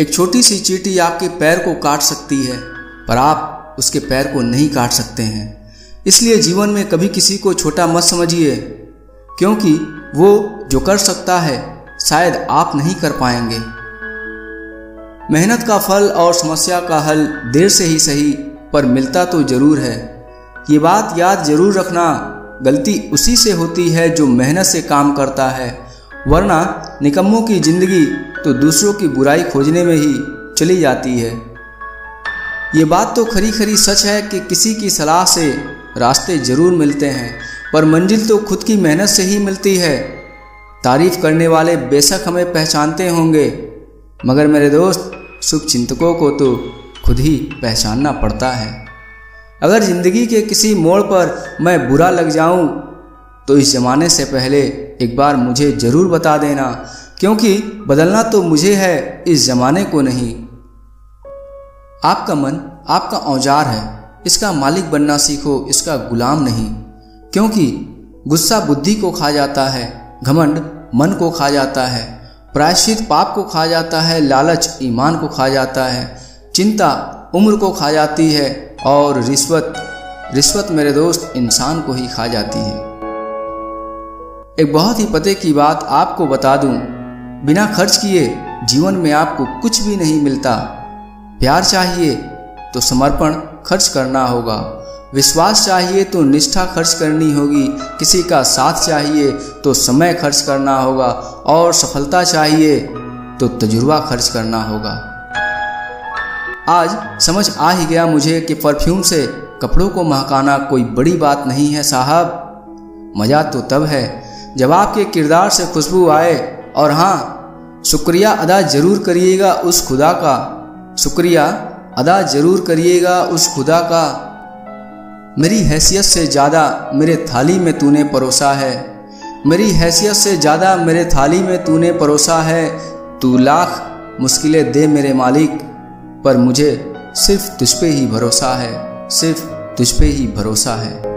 एक छोटी सी चींटी आपके पैर को काट सकती है, पर आप उसके पैर को नहीं काट सकते हैं। इसलिए जीवन में कभी किसी को छोटा मत समझिए, क्योंकि वो जो कर सकता है शायद आप नहीं कर पाएंगे। मेहनत का फल और समस्या का हल देर से ही सही पर मिलता तो जरूर है। ये बात याद जरूर रखना, गलती उसी से होती है जो मेहनत से काम करता है, वरना निकम्मों की जिंदगी तो दूसरों की बुराई खोजने में ही चली जाती है। ये बात तो खरी खरी सच है कि किसी की सलाह से रास्ते जरूर मिलते हैं, पर मंजिल तो खुद की मेहनत से ही मिलती है। तारीफ करने वाले बेशक हमें पहचानते होंगे, मगर मेरे दोस्त शुभचिंतकों को तो खुद ही पहचानना पड़ता है। अगर ज़िंदगी के किसी मोड़ पर मैं बुरा लग जाऊं, तो इस ज़माने से पहले एक बार मुझे ज़रूर बता देना, क्योंकि बदलना तो मुझे है, इस ज़माने को नहीं। आपका मन आपका औजार है, इसका मालिक बनना सीखो, इसका गुलाम नहीं। क्योंकि गुस्सा बुद्धि को खा जाता है, घमंड मन को खा जाता है, प्रायश्चित पाप को खा जाता है, लालच ईमान को खा जाता है, चिंता उम्र को खा जाती है, और रिश्वत मेरे दोस्त इंसान को ही खा जाती है। एक बहुत ही पते की बात आपको बता दूं, बिना खर्च किए जीवन में आपको कुछ भी नहीं मिलता। प्यार चाहिए तो समर्पण खर्च करना होगा, विश्वास चाहिए तो निष्ठा खर्च करनी होगी, किसी का साथ चाहिए तो समय खर्च करना होगा, और सफलता चाहिए तो तजुर्बा खर्च करना होगा। आज समझ आ ही गया मुझे कि परफ्यूम से कपड़ों को महकाना कोई बड़ी बात नहीं है साहब। मज़ा तो तब है जब आपके किरदार से खुशबू आए। और हाँ, शुक्रिया अदा ज़रूर करिएगा उस खुदा का, शुक्रिया अदा ज़रूर करिएगा उस खुदा का। मेरी हैसियत से ज़्यादा मेरे थाली में तूने परोसा है, मेरी हैसियत से ज़्यादा मेरे थाली में तूने परोसा है। तू लाख मुश्किलें दे मेरे मालिक, पर मुझे सिर्फ तुझ पे ही भरोसा है, सिर्फ तुझ पे ही भरोसा है।